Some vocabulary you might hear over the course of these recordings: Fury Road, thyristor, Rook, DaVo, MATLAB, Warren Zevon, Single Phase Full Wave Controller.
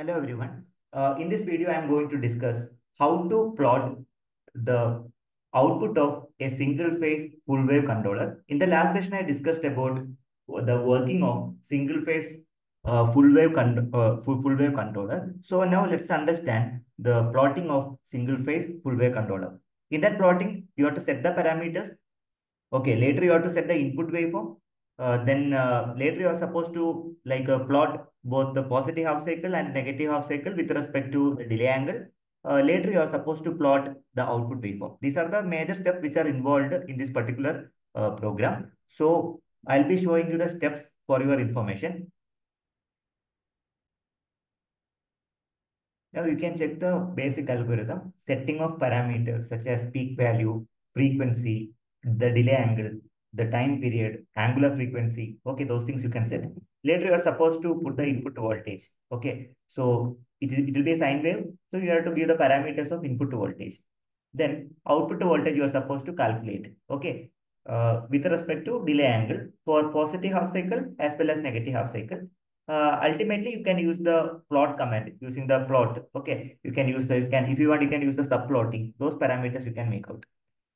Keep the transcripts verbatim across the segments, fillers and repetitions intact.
Hello everyone. Uh, in this video, I am going to discuss how to plot the output of a single phase full wave controller. In the last session, I discussed about the working of single phase uh, full wave uh, full, full wave controller. So now let's understand the plotting of single phase full wave controller. In that plotting, you have to set the parameters. Okay, later you have to set the input waveform. Uh, then uh, later you are supposed to like uh, plot both the positive half cycle and negative half cycle with respect to the delay angle. Uh, later you are supposed to plot the output waveform. These are the major steps which are involved in this particular uh, program. So I'll be showing you the steps for your information. Now you can check the basic algorithm, setting of parameters such as peak value, frequency, the delay angle, the time period, angular frequency. Okay, those things you can set. Later, you are supposed to put the input voltage. Okay, so it, it will be a sine wave. So you have to give the parameters of input voltage. Then output voltage you are supposed to calculate. Okay, uh, with respect to delay angle for positive half cycle as well as negative half cycle. Uh, ultimately, you can use the plot command using the plot. Okay, you can use the, you can, if you want, you can use the subplotting. Those parameters you can make out.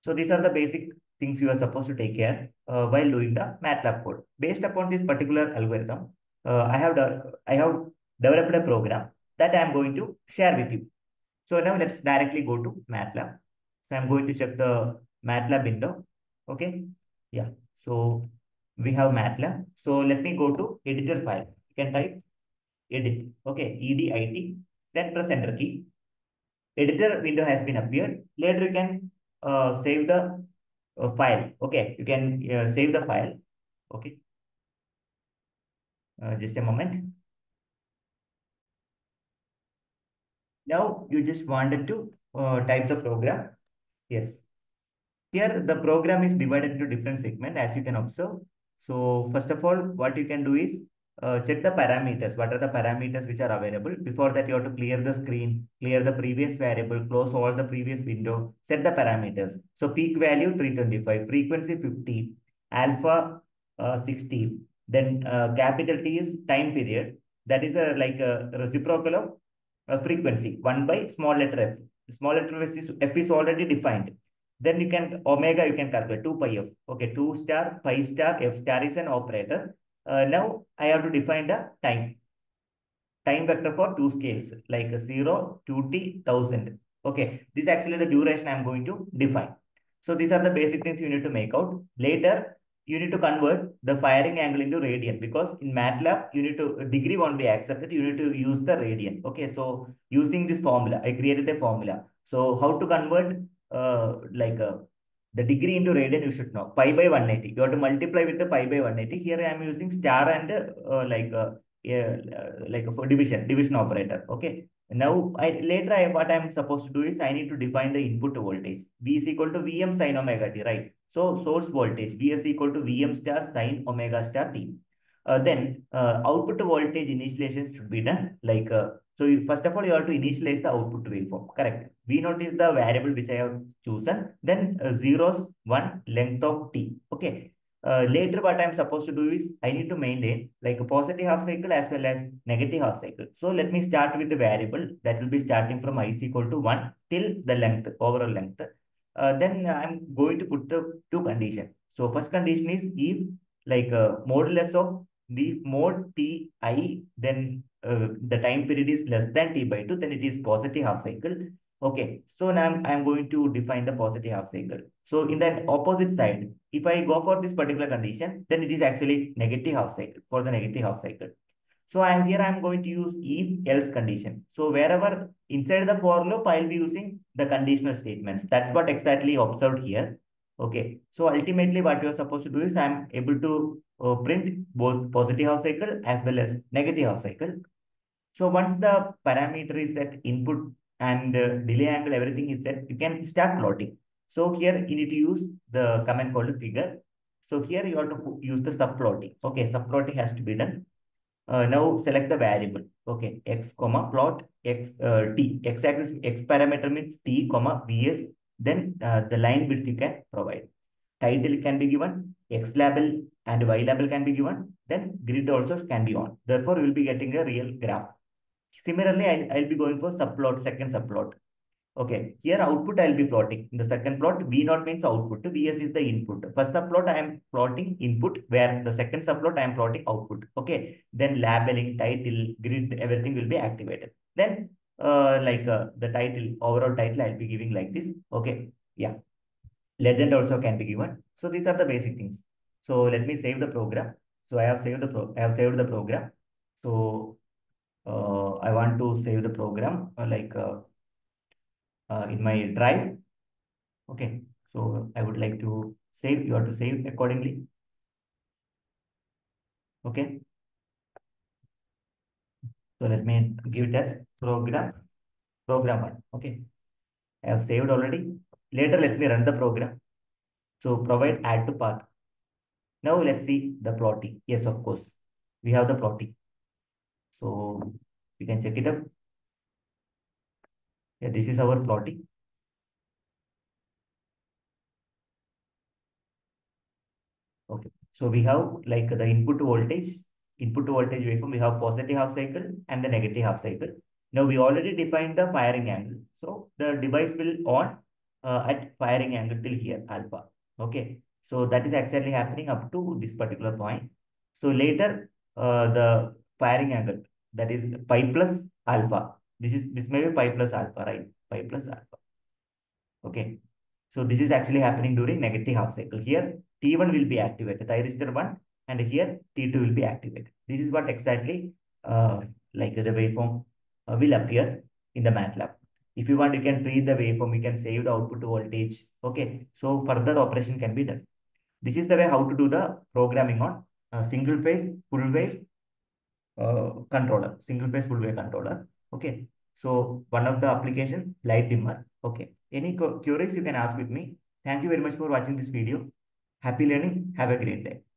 So these are the basic things you are supposed to take care uh, while doing the MATLAB code. Based upon this particular algorithm, uh, I have I have developed a program that I am going to share with you. So now let's directly go to MATLAB. So I am going to check the MATLAB window. Okay, yeah. So we have MATLAB. So let me go to editor file. You can type edit. Okay, edit. Then press enter key. Editor window has been appeared. Later you can uh, save the Uh, file. Okay, you can uh, save the file. Okay, uh, just a moment. Now you just wanted to uh, type the program. Yes, here the program is divided into different segments as you can observe. So first of all, what you can do is uh, check the parameters. What are the parameters which are available? Before that, you have to clear the screen, clear the previous variable, close all the previous window, set the parameters. So peak value three twenty-five, frequency fifty, alpha uh, sixty, then uh, capital T is time period. That is a, like a reciprocal of a frequency, one by small letter f. Small letter f is, f is already defined. Then you can, omega you can calculate, two pi f. Okay, two star, pi star, f star is an operator. Uh, now I have to define the time. Time vector for two scales like zero, two T, one thousand. Okay, this is actually the duration I am going to define. So these are the basic things you need to make out. Later, you need to convert the firing angle into radian because in MATLAB, you need to degree won't be accepted. You need to use the radian. Okay, so using this formula, I created a formula. So how to convert uh, like a, the degree into radian you should know. Pi by one eighty. You have to multiply with the pi by one eighty. Here I am using star and uh, like a, Yeah, like for division, division operator. Okay. Now, I later I, what I am supposed to do is I need to define the input voltage. V is equal to Vm sine omega t, right? So source voltage V is equal to Vm star sine omega star t. Uh, then uh, output voltage initialization should be done. Like uh, so, you, first of all, you have to initialize the output waveform. Correct. V zero is the variable which I have chosen. Then uh, zeros one length of t. Okay. Uh, later, what I'm supposed to do is I need to maintain like a positive half cycle as well as negative half cycle. So let me start with the variable that will be starting from I is equal to one till the length, overall length. Uh, then I'm going to put the two conditions. So first condition is if like uh, modulus of the mod T I, then uh, the time period is less than T by two, then it is positive half cycle. Okay, so now I'm, I'm going to define the positive half cycle. So in the opposite side, if I go for this particular condition, then it is actually negative half cycle for the negative half cycle. So I'm here, I'm going to use if else condition. So wherever inside the for loop, I'll be using the conditional statements. That's what exactly observed here. Okay, so ultimately what you're supposed to do is I'm able to uh, print both positive half cycle as well as negative half cycle. So once the parameter is set input and uh, delay angle, everything is set, you can start plotting. So here you need to use the command called figure. So here you have to use the subplotting. Okay, subplotting has to be done. Uh, now select the variable. Okay, x comma plot x uh, t. X axis x parameter means t comma vs. Then uh, the line width you can provide. Title can be given. X label and y label can be given. Then grid also can be on. Therefore, you will be getting a real graph. Similarly, I'll, I'll be going for subplot, second subplot. Okay, here output I'll be plotting. In the second plot, V zero means output, Vs is the input. First subplot, I am plotting input, where the second subplot, I am plotting output. Okay, then labeling, title, grid, everything will be activated. Then, uh, like uh, the title, overall title, I'll be giving like this. Okay, yeah. Legend also can be given. So these are the basic things. So let me save the program. So I have saved the pro I have saved the program. So uh, I want to save the program uh, like. Uh, Uh, in my drive. Okay, so I would like to save. You have to save accordingly. Okay, so let me give it as program program one. Okay, I have saved already. Later, let me run the program. So provide add to path. Now let's see the plotting. Yes, of course, we have the plotting. So you can check it up. Yeah, this is our plotting. Okay, so we have like the input voltage, input voltage waveform. We have positive half cycle and the negative half cycle. Now we already defined the firing angle. So the device will on uh, at firing angle till here alpha. Okay, so that is actually happening up to this particular point. So later uh, the firing angle, that is pi plus alpha. This is this may be pi plus alpha, right? Pi plus alpha. Okay. So this is actually happening during negative half cycle. Here T one will be activated, thyristor one, and here T two will be activated. This is what exactly uh, like the waveform uh, will appear in the MATLAB. If you want, you can treat the waveform, you can save the output voltage. Okay. So further operation can be done. This is the way how to do the programming on uh, single phase full wave uh, controller, single phase full wave controller. Okay, so one of the application, light dimmer. Okay, any queries you can ask with me. Thank you very much for watching this video. Happy learning. Have a great day.